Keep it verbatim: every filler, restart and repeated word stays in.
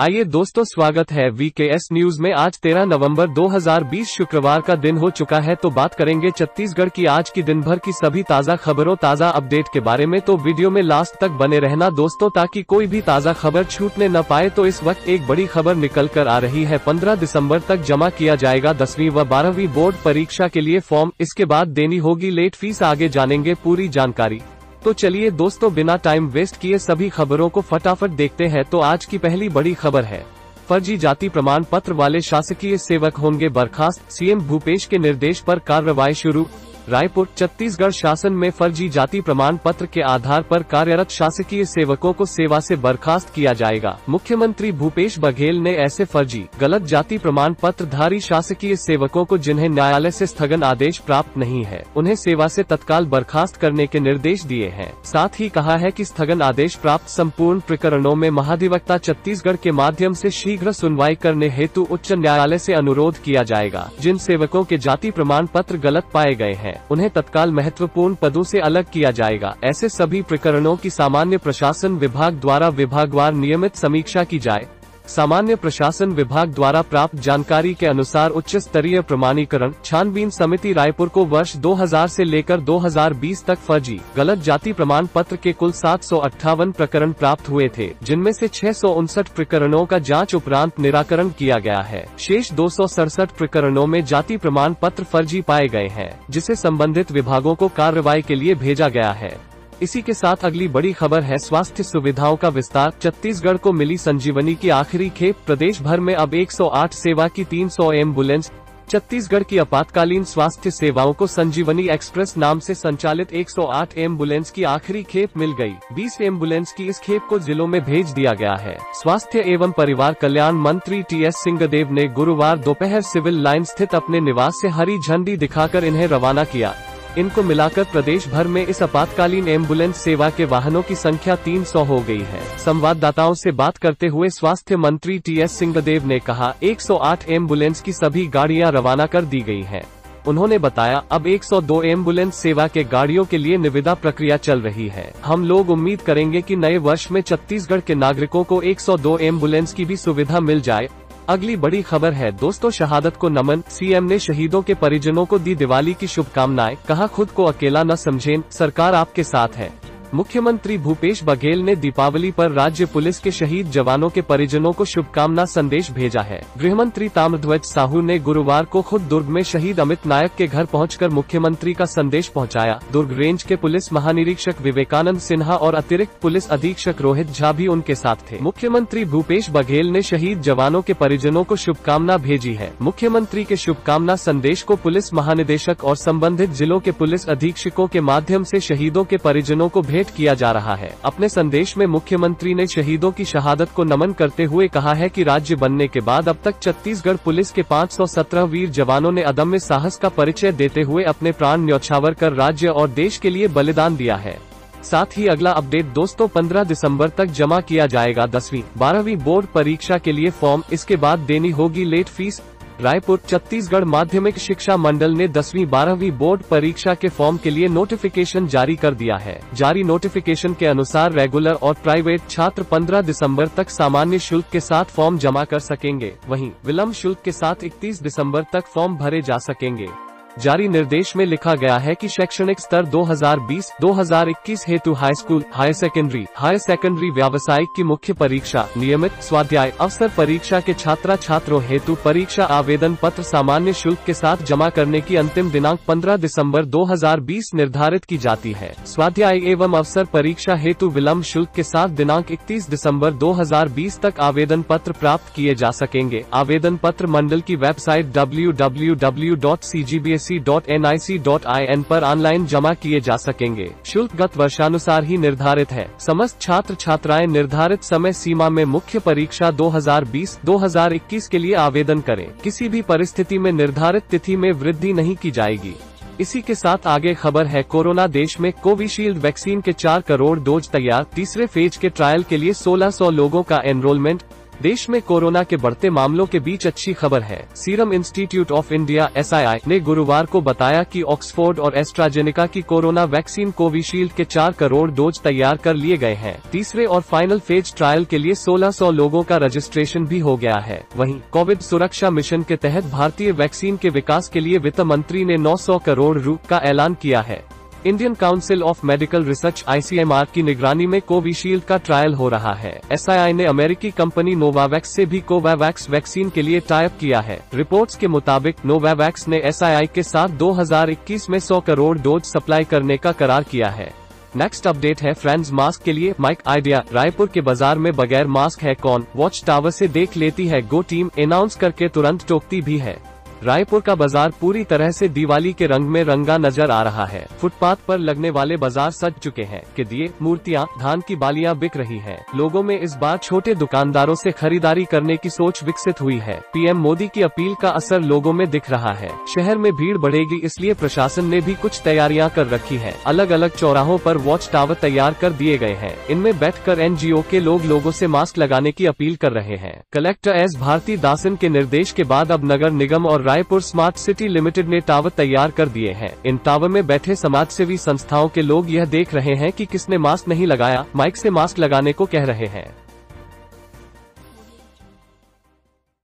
आइए दोस्तों, स्वागत है वीके एस न्यूज में। आज तेरह नवंबर दो हज़ार बीस शुक्रवार का दिन हो चुका है, तो बात करेंगे छत्तीसगढ़ की आज की दिन भर की सभी ताज़ा खबरों, ताज़ा अपडेट के बारे में। तो वीडियो में लास्ट तक बने रहना दोस्तों, ताकि कोई भी ताज़ा खबर छूटने न पाए। तो इस वक्त एक बड़ी खबर निकल कर आ रही है। पंद्रह दिसम्बर तक जमा किया जाएगा दसवीं व बारहवीं बोर्ड परीक्षा के लिए फॉर्म, इसके बाद देनी होगी लेट फीस। आगे जानेंगे पूरी जानकारी। तो चलिए दोस्तों, बिना टाइम वेस्ट किए सभी खबरों को फटाफट देखते हैं। तो आज की पहली बड़ी खबर है, फर्जी जाति प्रमाण पत्र वाले शासकीय सेवक होंगे बर्खास्त, सीएम भूपेश के निर्देश पर कार्रवाई शुरू। रायपुर छत्तीसगढ़ शासन में फर्जी जाति प्रमाण पत्र के आधार पर कार्यरत शासकीय सेवकों को सेवा से बर्खास्त किया जाएगा। मुख्यमंत्री भूपेश बघेल ने ऐसे फर्जी गलत जाति प्रमाण पत्र धारी शासकीय सेवकों को, जिन्हें न्यायालय से स्थगन आदेश प्राप्त नहीं है, उन्हें सेवा से तत्काल बर्खास्त करने के निर्देश दिए हैं। साथ ही कहा है कि स्थगन आदेश प्राप्त संपूर्ण प्रकरणों में महाधिवक्ता छत्तीसगढ़ के माध्यम से शीघ्र सुनवाई करने हेतु उच्च न्यायालय से अनुरोध किया जाएगा। जिन सेवकों के जाति प्रमाण पत्र गलत पाए गए हैं, उन्हें तत्काल महत्वपूर्ण पदों से अलग किया जाएगा। ऐसे सभी प्रकरणों की सामान्य प्रशासन विभाग द्वारा विभागवार नियमित समीक्षा की जाए। सामान्य प्रशासन विभाग द्वारा प्राप्त जानकारी के अनुसार उच्च स्तरीय प्रमाणीकरण छानबीन समिति रायपुर को वर्ष दो हज़ार से लेकर दो हज़ार बीस तक फर्जी गलत जाति प्रमाण पत्र के कुल सात सौ अट्ठावन प्रकरण प्राप्त हुए थे, जिनमें से छह सौ उनसठ प्रकरणों का जांच उपरांत निराकरण किया गया है। शेष दो सौ सड़सठ प्रकरणों में जाति प्रमाण पत्र फर्जी पाए गए हैं, जिसे संबंधित विभागों को कार्रवाई के लिए भेजा गया है। इसी के साथ अगली बड़ी खबर है, स्वास्थ्य सुविधाओं का विस्तार। छत्तीसगढ़ को मिली संजीवनी की आखिरी खेप, प्रदेश भर में अब एक सौ आठ सेवा की तीन सौ एम्बुलेंस। छत्तीसगढ़ की आपातकालीन स्वास्थ्य सेवाओं को संजीवनी एक्सप्रेस नाम से संचालित एक सौ आठ एम्बुलेंस की आखिरी खेप मिल गई। बीस एम्बुलेंस की इस खेप को जिलों में भेज दिया गया है। स्वास्थ्य एवं परिवार कल्याण मंत्री टी एस सिंहदेव ने गुरुवार दोपहर सिविल लाइन स्थित अपने निवास से हरी झंडी दिखाकर इन्हें रवाना किया। इनको मिलाकर प्रदेश भर में इस आपातकालीन एम्बुलेंस सेवा के वाहनों की संख्या तीन सौ हो गई है। संवाददाताओं से बात करते हुए स्वास्थ्य मंत्री टी एस सिंहदेव ने कहा, एक सौ आठ एम्बुलेंस की सभी गाड़ियां रवाना कर दी गई हैं। उन्होंने बताया, अब एक सौ दो एम्बुलेंस सेवा के गाड़ियों के लिए निविदा प्रक्रिया चल रही है। हम लोग उम्मीद करेंगे कि नए वर्ष में छत्तीसगढ़ के नागरिकों को एक सौ दो एम्बुलेंस की भी सुविधा मिल जाए। अगली बड़ी खबर है दोस्तों, शहादत को नमन। सीएम ने शहीदों के परिजनों को दी दिवाली की शुभकामनाएं, कहा खुद को अकेला न समझें, सरकार आपके साथ है। मुख्यमंत्री भूपेश बघेल ने दीपावली पर राज्य पुलिस के शहीद जवानों के परिजनों को शुभकामना संदेश भेजा है। गृह मंत्री ताम्रध्वज साहू ने गुरुवार को खुद दुर्ग में शहीद अमित नायक के घर पहुंचकर मुख्यमंत्री का संदेश पहुंचाया। दुर्ग रेंज के पुलिस महानिरीक्षक विवेकानंद सिन्हा और अतिरिक्त पुलिस अधीक्षक रोहित झा भी उनके साथ थे। मुख्यमंत्री भूपेश बघेल ने शहीद जवानों के परिजनों को शुभकामना भेजी है। मुख्यमंत्री के शुभकामना संदेश को पुलिस महानिदेशक और संबंधित जिलों के पुलिस अधीक्षकों के माध्यम से शहीदों के परिजनों को भेज किया जा रहा है। अपने संदेश में मुख्यमंत्री ने शहीदों की शहादत को नमन करते हुए कहा है कि राज्य बनने के बाद अब तक छत्तीसगढ़ पुलिस के पाँच सौ सत्रह वीर जवानों ने अदम्य साहस का परिचय देते हुए अपने प्राण न्यौछावर कर राज्य और देश के लिए बलिदान दिया है। साथ ही अगला अपडेट दोस्तों, पंद्रह दिसंबर तक जमा किया जाएगा दसवीं बारहवीं बोर्ड परीक्षा के लिए फॉर्म, इसके बाद देनी होगी लेट फीस। रायपुर छत्तीसगढ़ माध्यमिक शिक्षा मंडल ने दसवीं बारहवीं बोर्ड परीक्षा के फॉर्म के लिए नोटिफिकेशन जारी कर दिया है। जारी नोटिफिकेशन के अनुसार रेगुलर और प्राइवेट छात्र पंद्रह दिसंबर तक सामान्य शुल्क के साथ फॉर्म जमा कर सकेंगे, वहीं विलंब शुल्क के साथ इकतीस दिसंबर तक फॉर्म भरे जा सकेंगे। जारी निर्देश में लिखा गया है कि शैक्षणिक स्तर दो हज़ार बीस दो हज़ार इक्कीस हेतु high school, high secondary, high secondary व्यावसायिक की मुख्य परीक्षा, नियमित स्वाध्याय अवसर परीक्षा के छात्रा छात्रों हेतु परीक्षा आवेदन पत्र सामान्य शुल्क के साथ जमा करने की अंतिम दिनांक पंद्रह दिसंबर दो हज़ार बीस निर्धारित की जाती है। स्वाध्याय एवं अवसर परीक्षा हेतु विलम्ब शुल्क के साथ दिनांक इकतीस दिसंबर दो हज़ार बीस तक आवेदन पत्र प्राप्त किए जा सकेंगे। आवेदन पत्र मंडल की website W W W dot C G B S E dot N I C dot I N पर ऑनलाइन जमा किए जा सकेंगे। शुल्क गत वर्षानुसार ही निर्धारित है। समस्त छात्र छात्राएं निर्धारित समय सीमा में मुख्य परीक्षा दो हज़ार बीस दो हज़ार इक्कीस के लिए आवेदन करें। किसी भी परिस्थिति में निर्धारित तिथि में वृद्धि नहीं की जाएगी। इसी के साथ आगे खबर है, कोरोना देश में कोविशील्ड वैक्सीन के चार करोड़ डोज तैयार, तीसरे फेज के ट्रायल के लिए सोलह सौ लोगों का एनरोलमेंट। देश में कोरोना के बढ़ते मामलों के बीच अच्छी खबर है। Serum Institute of India (S I I) ने गुरुवार को बताया कि ऑक्सफोर्ड और एस्ट्राजेनेका की कोरोना वैक्सीन कोविशील्ड के चार करोड़ डोज तैयार कर लिए गए हैं। तीसरे और फाइनल फेज ट्रायल के लिए सोलह सौ लोगों का रजिस्ट्रेशन भी हो गया है। वहीं कोविड सुरक्षा मिशन के तहत भारतीय वैक्सीन के विकास के लिए वित्त मंत्री ने नौ सौ करोड़ रुपए का ऐलान किया है। Indian council of medical research I C M R की निगरानी में कोविशील्ड का ट्रायल हो रहा है। एस आई आई ने अमेरिकी कंपनी नोवावैक्स से भी कोवावैक्स वैक्सीन के लिए टाई अप किया है। रिपोर्ट्स के मुताबिक नोवावैक्स ने एस आई आई के साथ दो हज़ार इक्कीस में सौ करोड़ डोज सप्लाई करने का करार किया है। नेक्स्ट अपडेट है फ्रेंड्स, मास्क के लिए माइक आइडिया। रायपुर के बाजार में बगैर मास्क है कौन, वॉच टावर से देख लेती है गो टीम, अनाउंस करके तुरंत टोकती भी है। रायपुर का बाजार पूरी तरह से दिवाली के रंग में रंगा नजर आ रहा है। फुटपाथ पर लगने वाले बाजार सज चुके हैं कि दिए, मूर्तियां, धान की बालियां बिक रही हैं। लोगों में इस बार छोटे दुकानदारों से खरीदारी करने की सोच विकसित हुई है। पी एम मोदी की अपील का असर लोगों में दिख रहा है। शहर में भीड़ बढ़ेगी, इसलिए प्रशासन ने भी कुछ तैयारियाँ कर रखी है। अलग अलग चौराहों पर वॉच टावर तैयार कर दिए गए हैं। इनमें बैठकर एन जी ओ के लोग लोगों से मास्क लगाने की अपील कर रहे हैं। कलेक्टर एस भारती दासन के निर्देश के बाद अब नगर निगम और रायपुर स्मार्ट सिटी लिमिटेड ने टावर तैयार कर दिए हैं। इन टावर में बैठे समाजसेवी संस्थाओं के लोग यह देख रहे हैं कि किसने मास्क नहीं लगाया, माइक से मास्क लगाने को कह रहे हैं।